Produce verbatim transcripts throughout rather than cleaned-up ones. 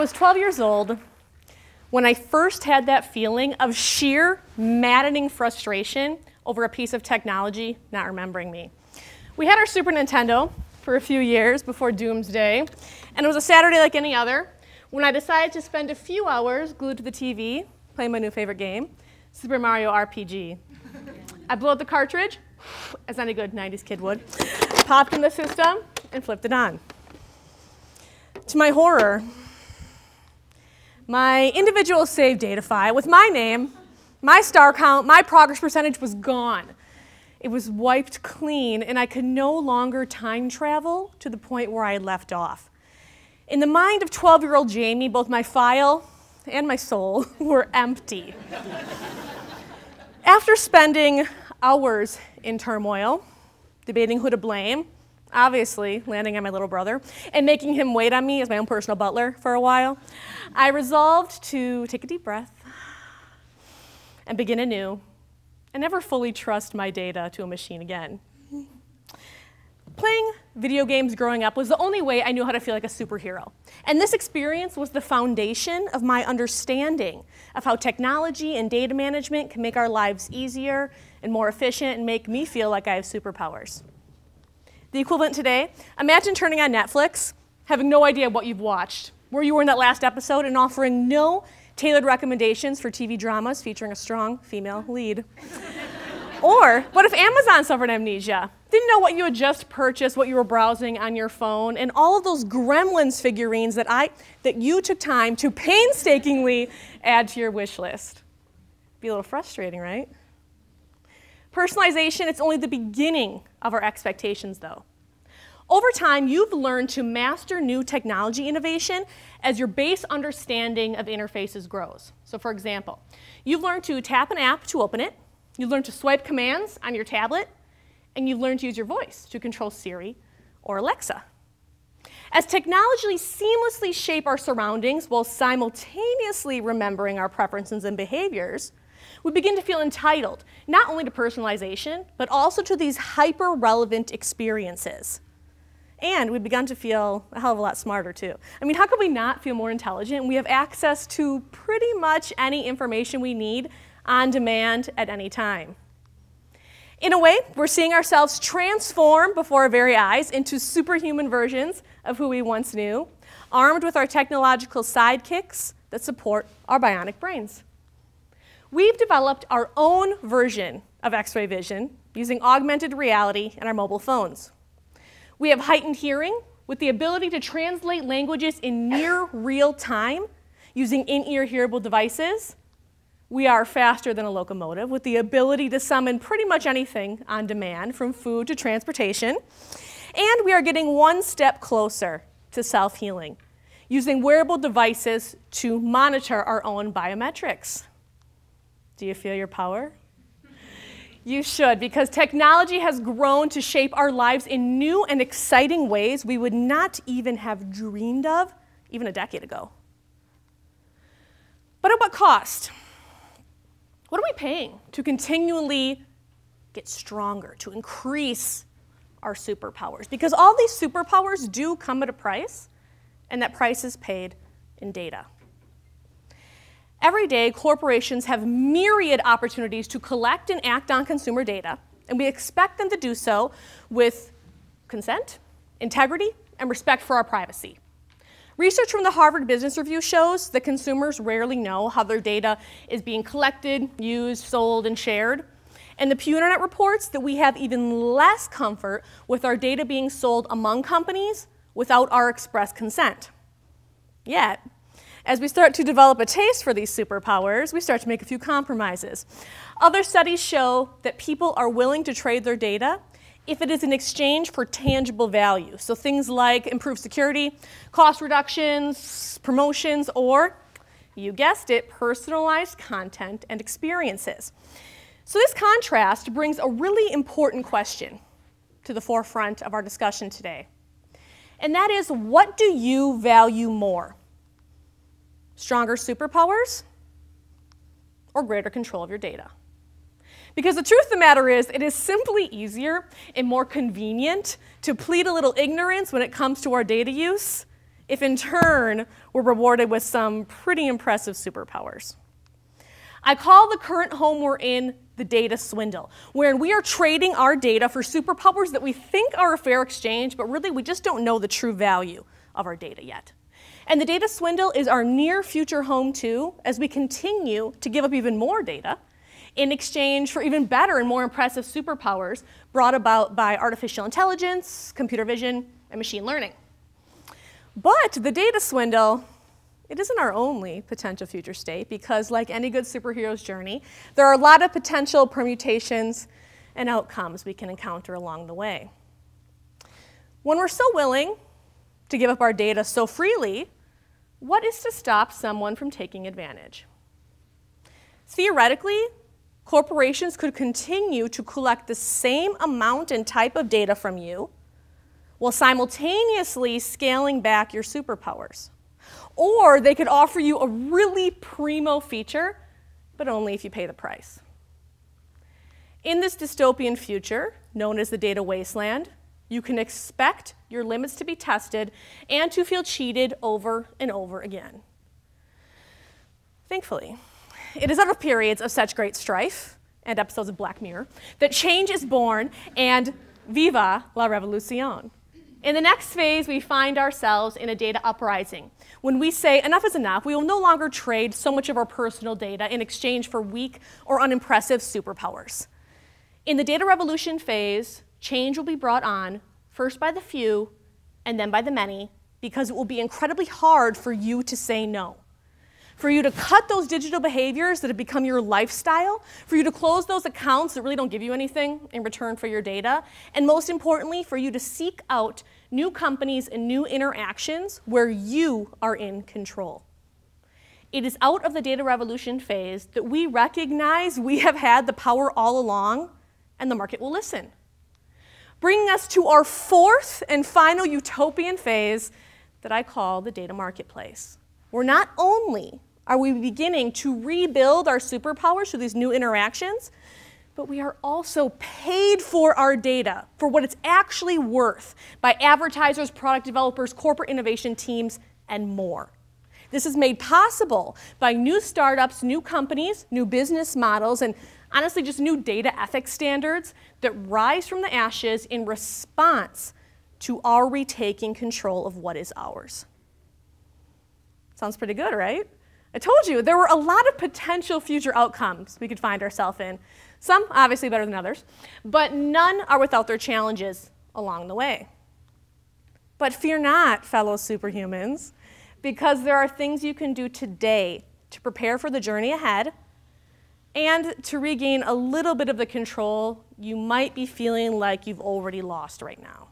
was twelve years old when I first had that feeling of sheer maddening frustration over a piece of technology not remembering me. We had our Super Nintendo for a few years before Doomsday, and it was a Saturday like any other when I decided to spend a few hours glued to the T V playing my new favorite game, Super Mario R P G. I blew out the cartridge, as any good nineties kid would, popped in the system, and flipped it on. To my horror, my individual save data file with my name, my star count, my progress percentage was gone. It was wiped clean, and I could no longer time travel to the point where I left off. In the mind of twelve-year-old Jamie, both my file and my soul were empty. After spending hours in turmoil, debating who to blame, obviously landing on my little brother, and making him wait on me as my own personal butler for a while, I resolved to take a deep breath and begin anew and never fully trust my data to a machine again. Playing video games growing up was the only way I knew how to feel like a superhero. And this experience was the foundation of my understanding of how technology and data management can make our lives easier and more efficient and make me feel like I have superpowers. The equivalent today, imagine turning on Netflix, having no idea what you've watched, where you were in that last episode, and offering no tailored recommendations for T V dramas featuring a strong female lead. Or what if Amazon suffered amnesia? Didn't know what you had just purchased, what you were browsing on your phone, and all of those Gremlins figurines that, I, that you took time to painstakingly add to your wish list. Be a little frustrating, right? Personalization, it's only the beginning of our expectations, though. Over time, you've learned to master new technology innovation as your base understanding of interfaces grows. So for example, you've learned to tap an app to open it, you've learned to swipe commands on your tablet, and you've learned to use your voice to control Siri or Alexa. As technology seamlessly shapes our surroundings while simultaneously remembering our preferences and behaviors, we begin to feel entitled, not only to personalization, but also to these hyper-relevant experiences. And we've begun to feel a hell of a lot smarter, too. I mean, how could we not feel more intelligent? We have access to pretty much any information we need on demand at any time. In a way, we're seeing ourselves transform before our very eyes into superhuman versions of who we once knew, armed with our technological sidekicks that support our bionic brains. We've developed our own version of X-ray vision using augmented reality in our mobile phones. We have heightened hearing with the ability to translate languages in near real time using in-ear hearable devices. We are faster than a locomotive with the ability to summon pretty much anything on demand, from food to transportation. And we are getting one step closer to self-healing using wearable devices to monitor our own biometrics. Do you feel your power? You should, because technology has grown to shape our lives in new and exciting ways we would not even have dreamed of even a decade ago. But at what cost? What are we paying to continually get stronger, to increase our superpowers? Because all these superpowers do come at a price, and that price is paid in data. Every day, corporations have myriad opportunities to collect and act on consumer data, and we expect them to do so with consent, integrity, and respect for our privacy. Research from the Harvard Business Review shows that consumers rarely know how their data is being collected, used, sold, and shared. And the Pew Internet reports that we have even less comfort with our data being sold among companies without our express consent. Yet, as we start to develop a taste for these superpowers, we start to make a few compromises. Other studies show that people are willing to trade their data if it is in exchange for tangible value. So things like improved security, cost reductions, promotions, or, you guessed it, personalized content and experiences. So this contrast brings a really important question to the forefront of our discussion today. And that is, what do you value more? Stronger superpowers, or greater control of your data? Because the truth of the matter is, it is simply easier and more convenient to plead a little ignorance when it comes to our data use if in turn we're rewarded with some pretty impressive superpowers. I call the current home we're in the data swindle, wherein we are trading our data for superpowers that we think are a fair exchange, but really we just don't know the true value of our data yet. And the data swindle is our near future home too, as we continue to give up even more data in exchange for even better and more impressive superpowers brought about by artificial intelligence, computer vision, and machine learning. But the data swindle, it isn't our only potential future state, because like any good superhero's journey, there are a lot of potential permutations and outcomes we can encounter along the way. When we're so willing to give up our data so freely, what is to stop someone from taking advantage? Theoretically, corporations could continue to collect the same amount and type of data from you while simultaneously scaling back your superpowers. Or they could offer you a really primo feature, but only if you pay the price. In this dystopian future, known as the data wasteland, you can expect your limits to be tested and to feel cheated over and over again. Thankfully, it is out of periods of such great strife and episodes of Black Mirror that change is born, and viva la revolution. In the next phase, we find ourselves in a data uprising. When we say enough is enough, we will no longer trade so much of our personal data in exchange for weak or unimpressive superpowers. In the data revolution phase, change will be brought on first by the few and then by the many, because it will be incredibly hard for you to say no. For you to cut those digital behaviors that have become your lifestyle, for you to close those accounts that really don't give you anything in return for your data, and most importantly, for you to seek out new companies and new interactions where you are in control. It is out of the data revolution phase that we recognize we have had the power all along, and the market will listen. Bringing us to our fourth and final utopian phase that I call the data marketplace, where not only are we beginning to rebuild our superpowers through these new interactions, but we are also paid for our data, for what it's actually worth, by advertisers, product developers, corporate innovation teams, and more. This is made possible by new startups, new companies, new business models, and honestly just new data ethics standards that rise from the ashes in response to our retaking control of what is ours. Sounds pretty good, right? I told you, there were a lot of potential future outcomes we could find ourselves in. Some obviously better than others, but none are without their challenges along the way. But fear not, fellow superhumans, because there are things you can do today to prepare for the journey ahead and to regain a little bit of the control you might be feeling like you've already lost right now.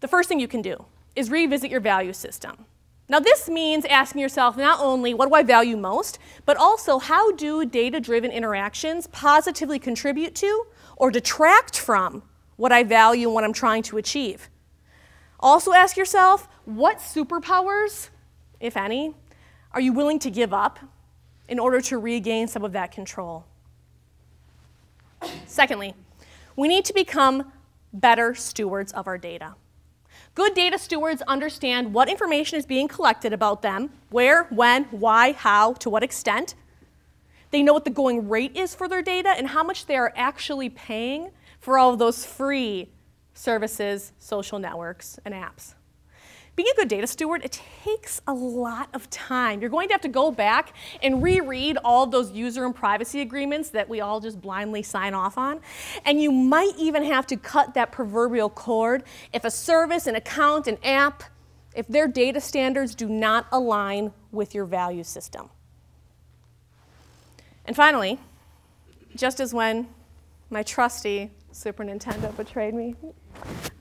The first thing you can do is revisit your value system. Now this means asking yourself not only what do I value most, but also how do data-driven interactions positively contribute to or detract from what I value and what I'm trying to achieve. Also ask yourself, what superpowers, if any, are you willing to give up in order to regain some of that control? Secondly, we need to become better stewards of our data. Good data stewards understand what information is being collected about them, where, when, why, how, to what extent. They know what the going rate is for their data and how much they are actually paying for all of those free services, social networks, and apps. Being a good data steward, it takes a lot of time. You're going to have to go back and reread all of those user and privacy agreements that we all just blindly sign off on. And you might even have to cut that proverbial cord if a service, an account, an app, if their data standards do not align with your value system. And finally, just as when my trusty Super Nintendo betrayed me.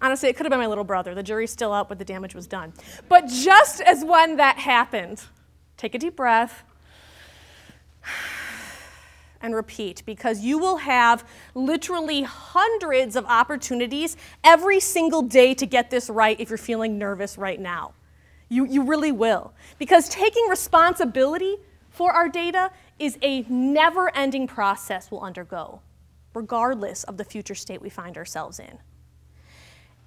Honestly, it could have been my little brother. The jury's still out, but the damage was done. But just as when that happened, take a deep breath and repeat, because you will have literally hundreds of opportunities every single day to get this right if you're feeling nervous right now. You, you really will. Because taking responsibility for our data is a never-ending process we'll undergo, regardless of the future state we find ourselves in.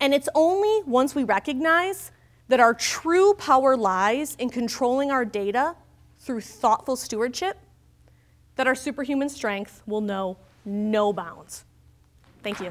And it's only once we recognize that our true power lies in controlling our data through thoughtful stewardship, that our superhuman strength will know no bounds. Thank you.